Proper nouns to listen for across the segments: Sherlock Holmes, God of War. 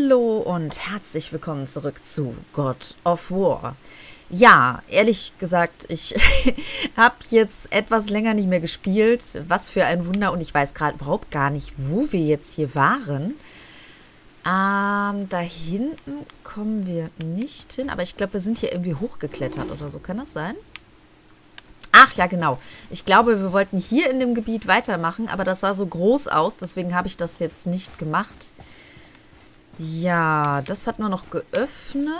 Hallo und herzlich willkommen zurück zu God of War. Ja, ehrlich gesagt, ich habe jetzt etwas länger nicht mehr gespielt. Was für ein Wunder, und ich weiß gerade überhaupt gar nicht, wo wir jetzt hier waren. Da hinten kommen wir nicht hin, aber ich glaube, wir sind hier irgendwie hochgeklettert oder so. Kann das sein? Ach ja, genau. Ich glaube, wir wollten hier in dem Gebiet weitermachen, aber das sah so groß aus, deswegen habe ich das jetzt nicht gemacht. Ja, das hatten wir noch geöffnet.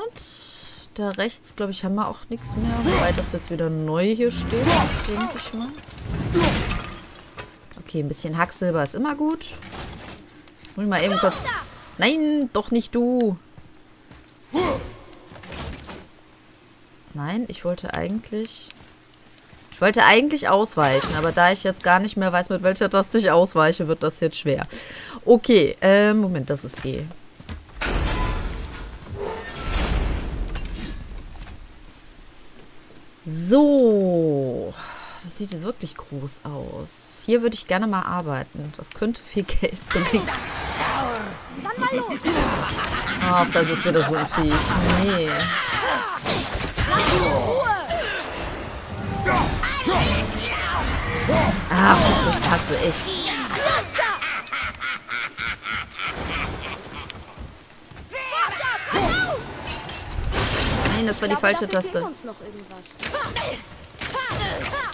Da rechts, glaube ich, haben wir auch nichts mehr. Wobei das jetzt wieder neu hier steht, denke ich mal. Okay, ein bisschen Hacksilber ist immer gut. Hol mal eben kurz... Nein, doch nicht du! Nein, Ich wollte eigentlich ausweichen, aber da ich jetzt gar nicht mehr weiß, mit welcher Taste ich ausweiche, wird das jetzt schwer. Okay, Moment, das ist B. So, das sieht jetzt wirklich groß aus. Hier würde ich gerne mal arbeiten. Das könnte viel Geld bringen. Ach, das ist wieder so ein Viech. Nee. Ach, ich das hasse echt. Nein, das war die falsche Taste.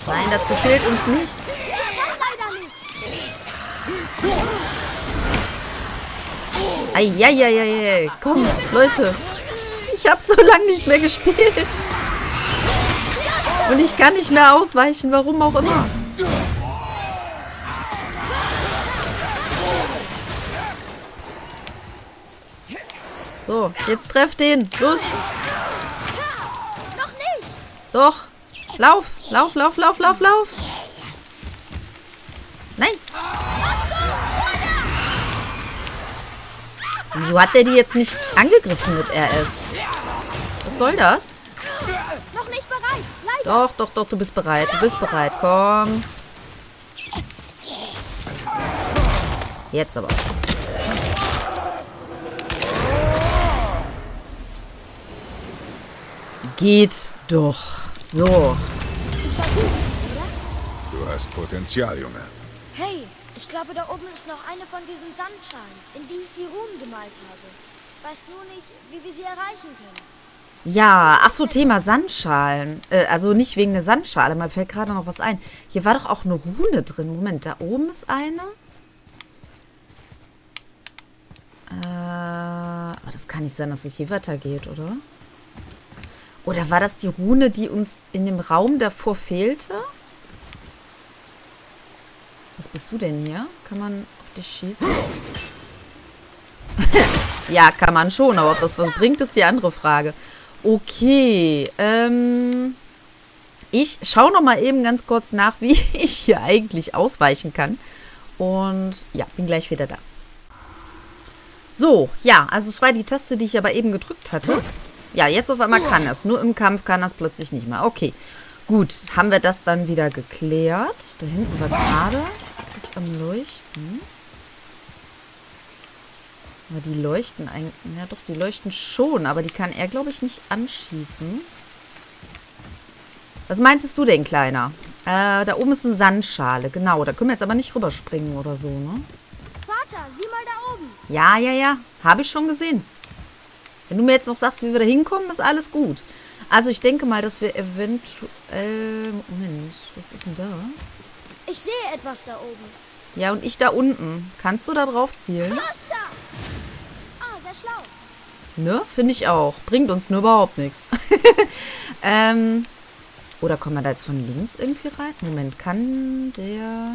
Nein, dazu fehlt uns nichts. Eieieiei, komm, Leute. Ich habe so lange nicht mehr gespielt. Und ich kann nicht mehr ausweichen, warum auch immer. So, jetzt treff den. Los. Noch nicht. Doch. Lauf. Nein. Wieso hat der die jetzt nicht angegriffen mit RS? Was soll das? Noch nicht bereit. Doch, du bist bereit. Komm. Jetzt aber. Geht doch. So. Du hast Potenzial, Junge. Hey, ich glaube, da oben ist noch eine von diesen Sandschalen, in die ich die Runen gemalt habe. Weißt nur nicht, wie wir sie erreichen können. Ja, ach so, Thema Sandschalen. Also nicht wegen der Sandschale, mir fällt gerade noch was ein. Hier war doch auch eine Rune drin. Moment, da oben ist eine. Aber das kann nicht sein, dass es hier weitergeht, oder? Oder war das die Rune, die uns in dem Raum davor fehlte? Was bist du denn hier? Kann man auf dich schießen? Ja, kann man schon, aber ob das was bringt, ist die andere Frage. Okay, ich schaue noch mal eben ganz kurz nach, wie ich hier eigentlich ausweichen kann. Und ja, bin gleich wieder da. So, ja, also es war die Taste, die ich aber eben gedrückt hatte. Ja, jetzt auf einmal kann das. Nur im Kampf kann das plötzlich nicht mehr. Okay, gut, haben wir das dann wieder geklärt. Da hinten war gerade das am Leuchten. Aber die leuchten eigentlich... Ja doch, die leuchten schon, aber die kann er, glaube ich, nicht anschießen. Was meintest du denn, Kleiner? Da oben ist eine Sandschale, genau. Da können wir jetzt aber nicht rüberspringen oder so, ne? Vater, sieh mal da oben. Ja. Habe ich schon gesehen. Wenn du mir jetzt noch sagst, wie wir da hinkommen, ist alles gut. Also ich denke mal, dass wir eventuell... Moment, was ist denn da? Ich sehe etwas da oben. Ja, und ich da unten. Kannst du da drauf zielen? Costa! Ne, finde ich auch. Bringt uns nur überhaupt nichts. Oder kommen wir da jetzt von links irgendwie rein? Moment, kann der...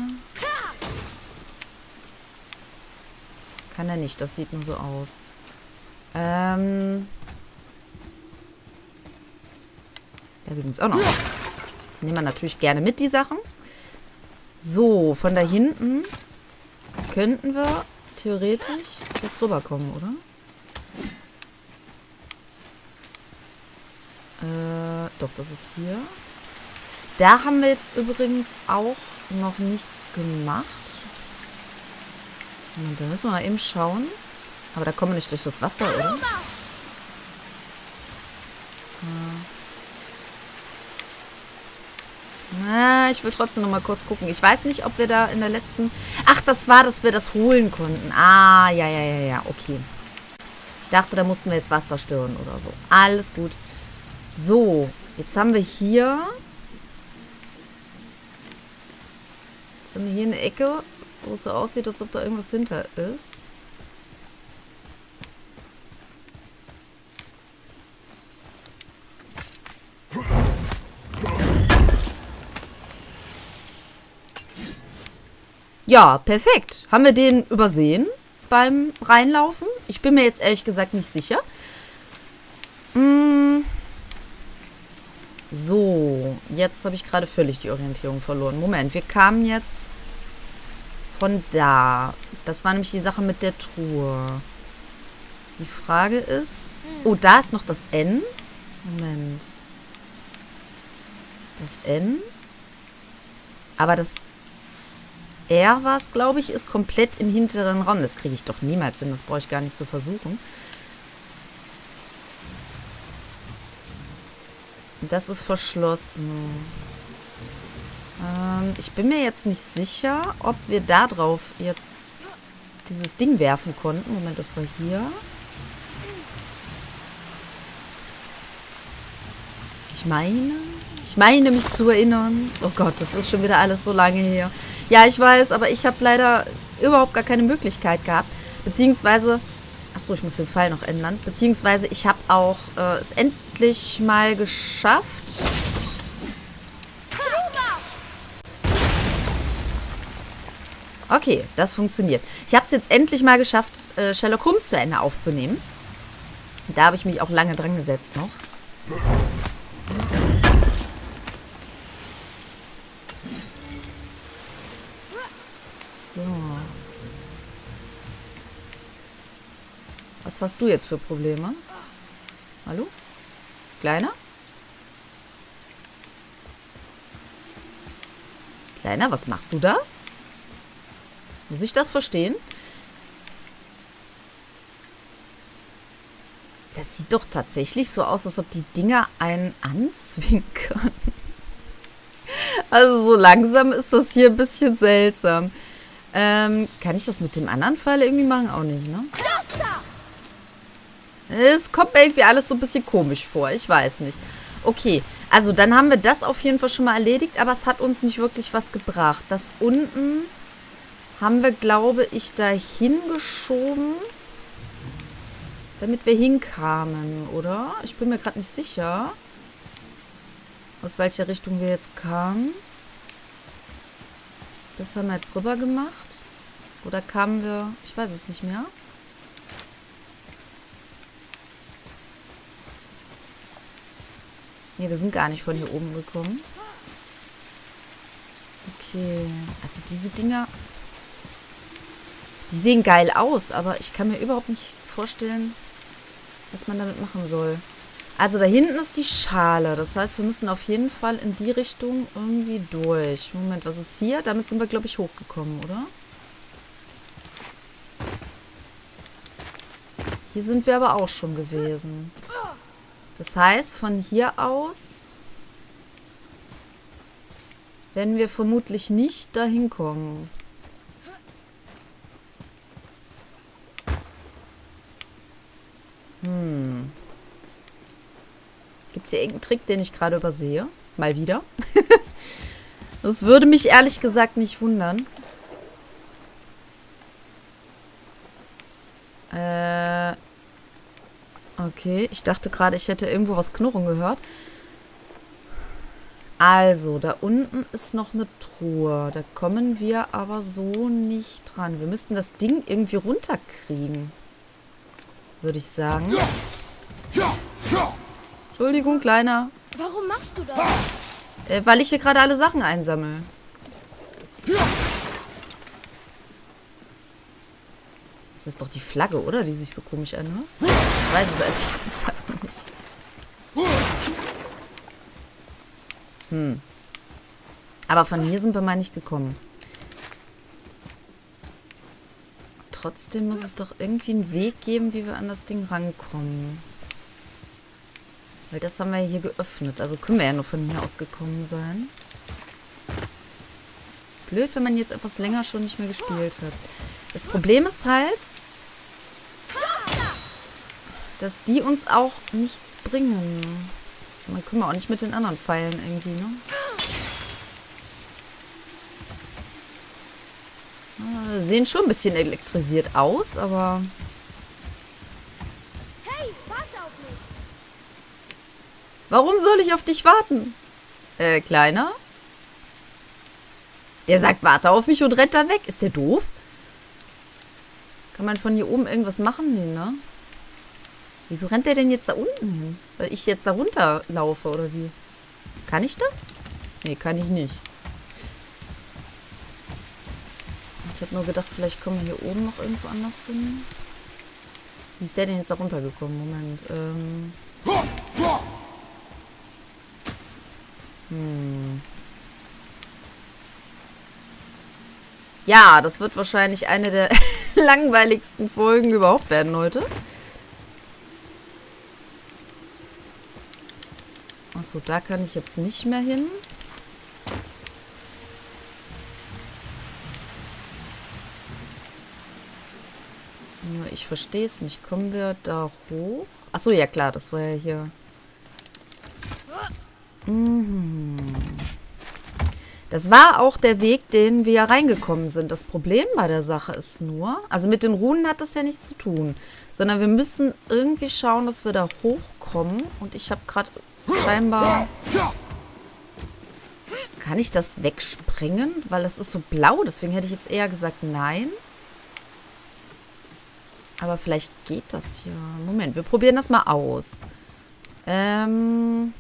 Kann er nicht, das sieht nur so aus. Da sieht uns auch noch aus. Die nehmen wir natürlich gerne mit, die Sachen. So, von da hinten könnten wir theoretisch jetzt rüberkommen, oder? Doch, das ist hier. Da haben wir jetzt übrigens auch noch nichts gemacht. Und da müssen wir mal eben schauen. Aber da kommen wir nicht durch das Wasser, oder? Na, ich will trotzdem noch mal kurz gucken. Ich weiß nicht, ob wir da in der letzten... Ach, das war, dass wir das holen konnten. Ah, ja, okay. Ich dachte, da mussten wir jetzt Wasser stören oder so. Alles gut. So, jetzt haben wir hier... Jetzt haben wir hier eine Ecke, wo es so aussieht, als ob da irgendwas hinter ist. Ja, perfekt. Haben wir den übersehen beim Reinlaufen? Ich bin mir jetzt ehrlich gesagt nicht sicher. So, jetzt habe ich gerade völlig die Orientierung verloren. Moment, wir kamen jetzt von da. Das war nämlich die Sache mit der Truhe. Die Frage ist... Oh, da ist noch das N. Moment. Das N. Aber das... R war es, glaube ich, ist komplett im hinteren Raum. Das kriege ich doch niemals hin. Das brauche ich gar nicht zu versuchen. Das ist verschlossen. Ich bin mir jetzt nicht sicher, ob wir da drauf jetzt dieses Ding werfen konnten. Moment, das war hier. Ich meine mich zu erinnern. Oh Gott, das ist schon wieder alles so lange her. Ja, ich weiß, aber ich habe leider überhaupt gar keine Möglichkeit gehabt. Beziehungsweise, achso, ich muss den Fall noch ändern. Beziehungsweise, ich habe auch es endlich mal geschafft. Okay, das funktioniert. Ich habe es jetzt endlich mal geschafft, Sherlock Holmes zu Ende aufzunehmen. Da habe ich mich auch lange dran gesetzt noch. Was hast du jetzt für Probleme? Hallo? Kleiner? Kleiner, was machst du da? Muss ich das verstehen? Das sieht doch tatsächlich so aus, als ob die Dinger einen anzwinkern. Also so langsam ist das hier ein bisschen seltsam. Kann ich das mit dem anderen Pfeil irgendwie machen? Auch nicht, ne? Es kommt mir irgendwie alles so ein bisschen komisch vor. Ich weiß nicht. Okay, also dann haben wir das auf jeden Fall schon mal erledigt, aber es hat uns nicht wirklich was gebracht. Das unten haben wir, glaube ich, dahin geschoben, damit wir hinkamen, oder? Ich bin mir gerade nicht sicher, aus welcher Richtung wir jetzt kamen. Das haben wir jetzt rüber gemacht. Oder kamen wir... Ich weiß es nicht mehr. Ne, wir sind gar nicht von hier oben gekommen. Okay. Also diese Dinger... Die sehen geil aus, aber ich kann mir überhaupt nicht vorstellen, was man damit machen soll. Also da hinten ist die Schale. Das heißt, wir müssen auf jeden Fall in die Richtung irgendwie durch. Moment, was ist hier? Damit sind wir, glaube ich, hochgekommen, oder? Hier sind wir aber auch schon gewesen. Das heißt, von hier aus werden wir vermutlich nicht dahin kommen. Gibt es hier irgendeinen Trick, den ich gerade übersehe? Mal wieder. Das würde mich ehrlich gesagt nicht wundern. Okay, ich dachte gerade, ich hätte irgendwo was knurren gehört. Also, da unten ist noch eine Truhe. Da kommen wir aber so nicht dran. Wir müssten das Ding irgendwie runterkriegen, würde ich sagen. Entschuldigung, Kleiner. Warum machst du das? Weil ich hier gerade alle Sachen einsammle. Das ist doch die Flagge, oder? Die sich so komisch anhört. Ich weiß es ehrlich gesagt nicht. Aber von hier sind wir mal nicht gekommen. trotzdem muss es doch irgendwie einen Weg geben, wie wir an das Ding rankommen. Weil das haben wir hier geöffnet. Also können wir ja nur von hier aus gekommen sein. Blöd, wenn man jetzt etwas länger schon nicht mehr gespielt hat. Das Problem ist halt, dass die uns auch nichts bringen. Man können wir auch nicht mit den anderen Pfeilen irgendwie, ne? Sehen schon ein bisschen elektrisiert aus, aber... Hey, warte auf mich! Warum soll ich auf dich warten? Kleiner? Der sagt, warte auf mich und rennt da weg. Ist der doof? Kann man von hier oben irgendwas machen? Nee, ne? Wieso rennt der denn jetzt da unten hin? Weil ich jetzt da runterlaufe, oder wie? Kann ich das? Nee, kann ich nicht. Ich habe nur gedacht, vielleicht kommen wir hier oben noch irgendwo anders hin. Wie ist der denn jetzt da runtergekommen? Moment. Ja, das wird wahrscheinlich eine der langweiligsten Folgen überhaupt werden heute. Achso, da kann ich jetzt nicht mehr hin. Ich verstehe es nicht. Kommen wir da hoch? Achso, ja klar, das war ja hier. Mhm. Das war auch der Weg, den wir ja reingekommen sind. Das Problem bei der Sache ist nur, also mit den Runen hat das ja nichts zu tun, sondern wir müssen irgendwie schauen, dass wir da hochkommen. Und ich habe gerade scheinbar... Kann ich das wegspringen? Weil das ist so blau, deswegen hätte ich jetzt eher gesagt, nein. Aber vielleicht geht das ja. Moment, wir probieren das mal aus. Aber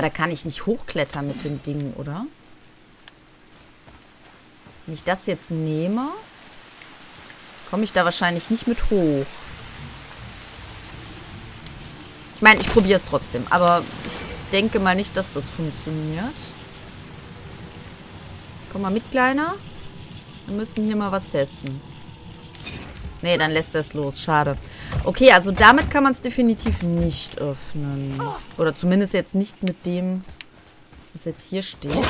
da kann ich nicht hochklettern mit dem Ding, oder? Wenn ich das jetzt nehme, komme ich da wahrscheinlich nicht mit hoch. Ich meine, ich probiere es trotzdem. Aber ich denke mal nicht, dass das funktioniert. Komm mal mit, Kleiner. Wir müssen hier mal was testen. Nee, dann lässt er es los. Schade. Okay, also damit kann man es definitiv nicht öffnen. Oder zumindest jetzt nicht mit dem, was jetzt hier steht. Hm.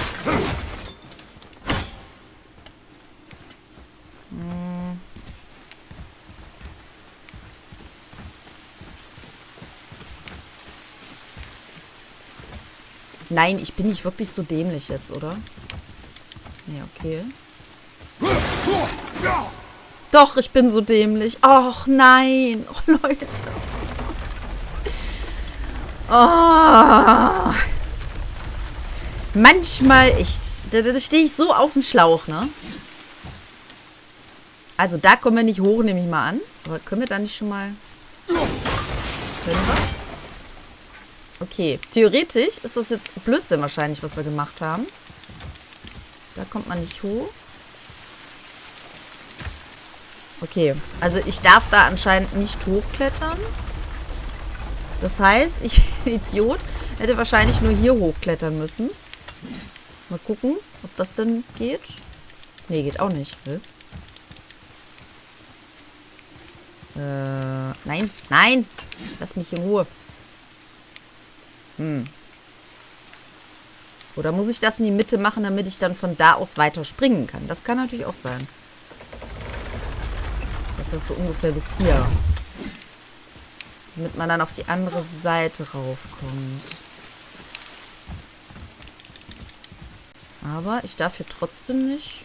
Nein, ich bin nicht wirklich so dämlich jetzt, oder? Ja, okay. Doch, ich bin so dämlich. Och, nein. Oh, Leute. Oh. Manchmal, da stehe ich so auf dem Schlauch, ne? Also, da kommen wir nicht hoch, nehme ich mal an. Aber können wir da nicht schon mal... Können wir? Okay. Theoretisch ist das jetzt Blödsinn wahrscheinlich, was wir gemacht haben. Da kommt man nicht hoch. Okay, also ich darf da anscheinend nicht hochklettern. Das heißt, ich, Idiot, hätte wahrscheinlich nur hier hochklettern müssen. Mal gucken, ob das denn geht. Nee, geht auch nicht. Nein, nein! Lass mich in Ruhe. Hm. Oder muss ich das in die Mitte machen, damit ich dann von da aus weiter springen kann? Das kann natürlich auch sein. Das ist so ungefähr bis hier. Damit man dann auf die andere Seite raufkommt. Aber ich darf hier trotzdem nicht.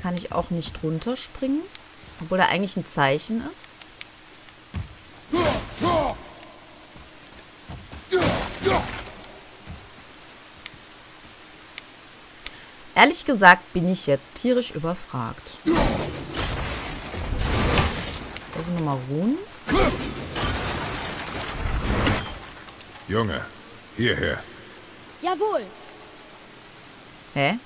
Kann ich auch nicht runterspringen, obwohl da eigentlich ein Zeichen ist. Ehrlich gesagt bin ich jetzt tierisch überfragt. Da sind wir mal ruhen. Junge, hierher. Jawohl. Hä?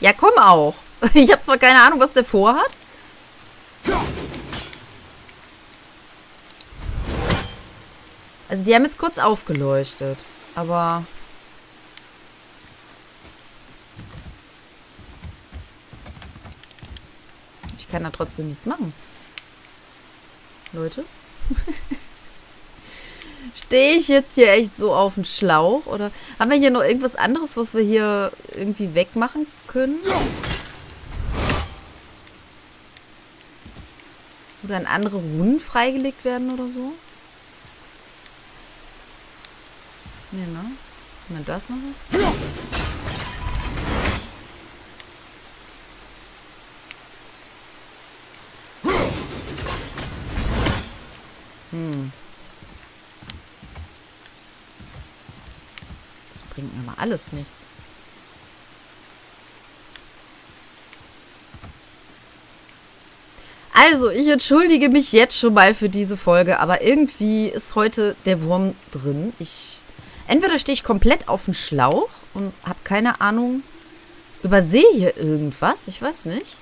Ja, komm auch. Ich habe zwar keine Ahnung, was der vorhat. Also die haben jetzt kurz aufgeleuchtet. Aber... ich kann da trotzdem nichts machen. Leute. Stehe ich jetzt hier echt so auf den Schlauch? Oder haben wir hier noch irgendwas anderes, was wir hier irgendwie wegmachen können? Oder an andere Runden freigelegt werden oder so? Nee, ne? Haben wir das noch was? Das bringt mir mal alles nichts. Also, ich entschuldige mich jetzt schon mal für diese Folge, aber irgendwie ist heute der Wurm drin. Entweder stehe ich komplett auf dem Schlauch und habe keine Ahnung, übersehe hier irgendwas, ich weiß nicht.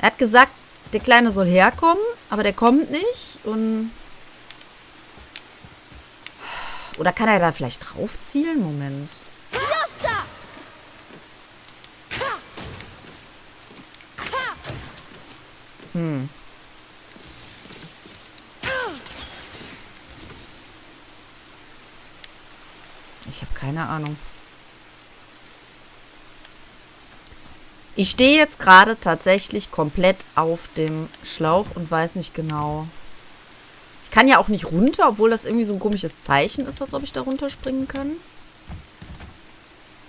Er hat gesagt, der Kleine soll herkommen, aber der kommt nicht und... oder kann er da vielleicht drauf zielen? Moment. Ich habe keine Ahnung. Ich stehe jetzt gerade tatsächlich komplett auf dem Schlauch und weiß nicht genau... ich kann ja auch nicht runter, obwohl das irgendwie so ein komisches Zeichen ist, als ob ich da runterspringen kann.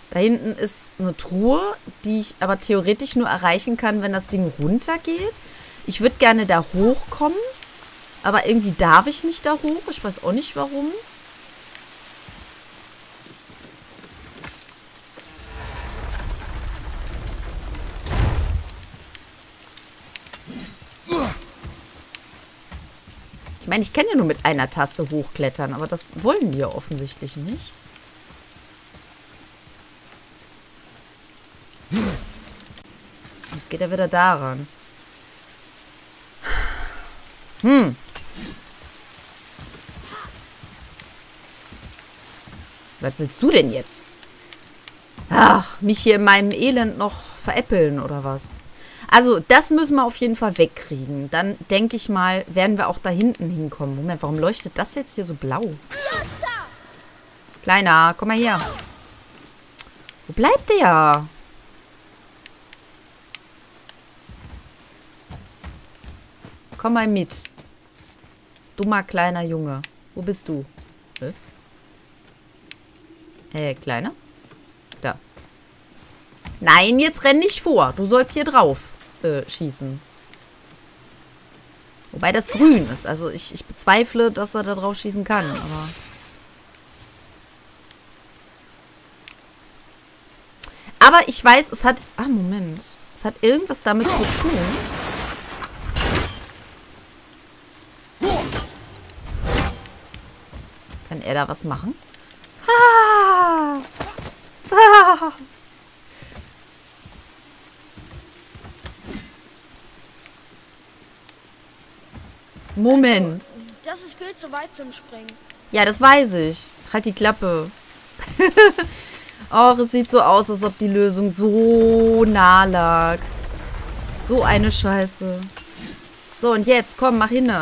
Da hinten ist eine Truhe, die ich aber theoretisch nur erreichen kann, wenn das Ding runtergeht. Ich würde gerne da hochkommen, aber irgendwie darf ich nicht da hoch. Ich weiß auch nicht, warum. Ich meine, ich kann ja nur mit einer Taste hochklettern, aber das wollen die ja offensichtlich nicht. Jetzt geht er wieder daran. Was willst du denn jetzt? Ach, mich hier in meinem Elend noch veräppeln oder was? Also, das müssen wir auf jeden Fall wegkriegen. Dann, denke ich mal, werden wir auch da hinten hinkommen. Moment, warum leuchtet das jetzt hier so blau? Kleiner, komm mal her. Wo bleibt der? Komm mal mit. Dummer kleiner Junge. Wo bist du? Kleiner? Da. Nein, jetzt renn nicht vor. Du sollst hier drauf. Schießen. Wobei das grün ist. Also ich bezweifle, dass er da drauf schießen kann, aber... aber ich weiß, es hat... ah, Moment. Es hat irgendwas damit zu tun. Kann er da was machen? Ah! Ah! Moment. Also, das ist viel zu weit zum Springen. Ja, das weiß ich. Halt die Klappe. Och, es sieht so aus, als ob die Lösung so nah lag. So eine Scheiße. So, und jetzt, komm, mach hin.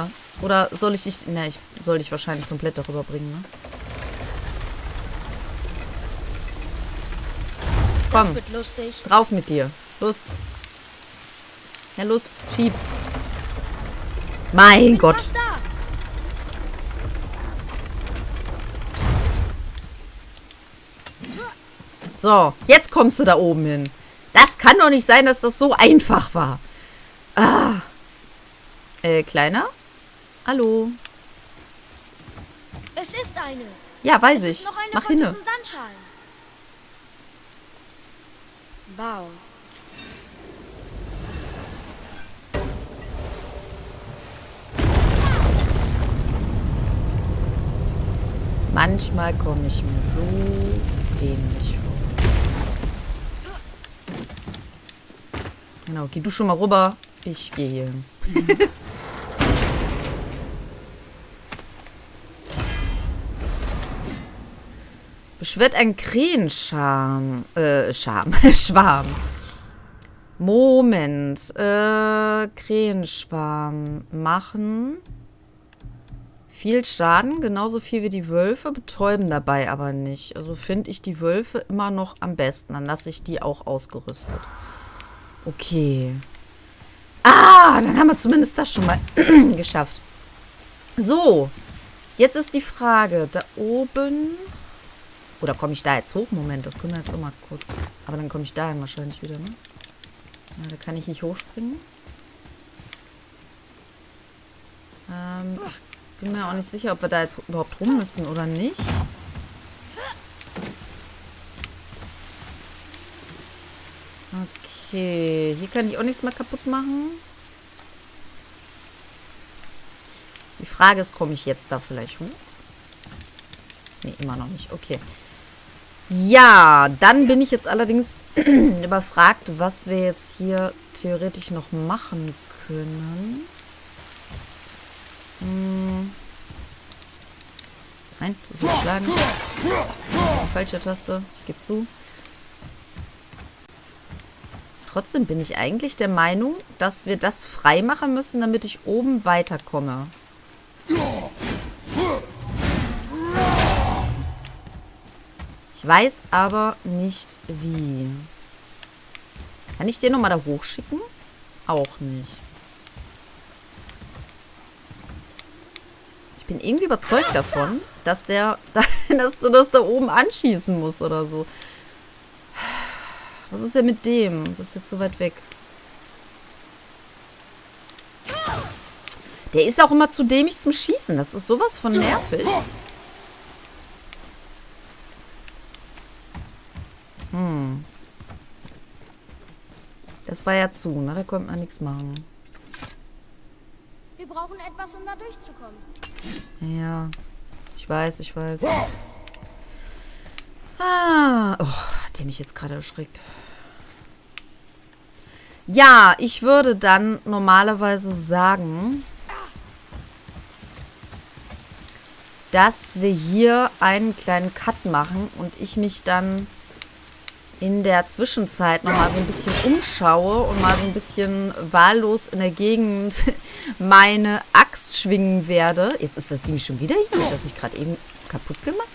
Oder soll ich dich... na, ich soll dich wahrscheinlich komplett darüber bringen, ne? Komm. Das wird lustig. Drauf mit dir. Los. Ja, los. Schieb. Mein Gott. So, jetzt kommst du da oben hin. Das kann doch nicht sein, dass das so einfach war. Ah. Kleiner? Hallo? Es ist eine. Ja, weiß ich. Mach hin. Wow. Manchmal komme ich mir so dämlich vor. Genau, geh du schon mal rüber. Ich gehe hier. Beschwert ein Krähenschwarm. Schwarm. Moment. Krähenschwarm machen. Viel Schaden, genauso viel wie die Wölfe, betäuben dabei aber nicht. Also finde ich die Wölfe immer noch am besten. Dann lasse ich die auch ausgerüstet. Okay. Ah, dann haben wir zumindest das schon mal geschafft. So, jetzt ist die Frage, da oben... Oder komme ich da jetzt hoch? Moment, das können wir jetzt auch mal kurz... Aber dann komme ich dahin wahrscheinlich wieder, ne? Ja, da kann ich nicht hochspringen. Ich bin mir auch nicht sicher, ob wir da jetzt überhaupt rum müssen oder nicht. Okay, hier kann ich auch nichts mehr kaputt machen. Die Frage ist, komme ich jetzt da vielleicht hoch? Nee, immer noch nicht. Okay. Ja, dann bin ich jetzt allerdings überfragt, was wir jetzt hier theoretisch noch machen können. Nein, du sollst schlagen. Falsche Taste, ich gebe zu. Trotzdem bin ich eigentlich der Meinung, dass wir das frei machen müssen, damit ich oben weiterkomme. Ich weiß aber nicht wie. Kann ich den nochmal da hochschicken? Auch nicht. Ich bin irgendwie überzeugt davon, dass du das da oben anschießen musst oder so. Was ist denn mit dem? Das ist jetzt so weit weg. Der ist auch immer zu dämlich zum Schießen. Das ist sowas von nervig. Hm. Das war ja zu, ne? Da konnte man nichts machen. Wir brauchen etwas, um da durchzukommen. Ja, ich weiß, ich weiß. Ah, oh, der mich jetzt gerade erschrickt. Ja, ich würde dann normalerweise sagen, dass wir hier einen kleinen Cut machen und ich mich dann in der Zwischenzeit noch mal so ein bisschen umschaue und mal so ein bisschen wahllos in der Gegend meine Axt schwingen werde. Jetzt ist das Ding schon wieder hier. Habe ich das nicht gerade eben kaputt gemacht?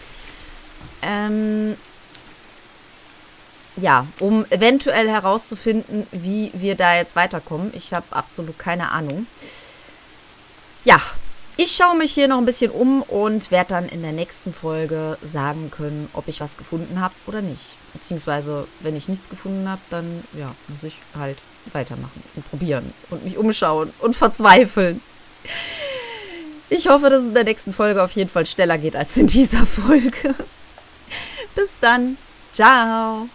Ja, um eventuell herauszufinden, wie wir da jetzt weiterkommen. Ich habe absolut keine Ahnung. Ja, ich schaue mich hier noch ein bisschen um und werde dann in der nächsten Folge sagen können, ob ich was gefunden habe oder nicht. Beziehungsweise, wenn ich nichts gefunden habe, dann ja, muss ich halt weitermachen und probieren und mich umschauen und verzweifeln. Ich hoffe, dass es in der nächsten Folge auf jeden Fall schneller geht als in dieser Folge. Bis dann. Ciao.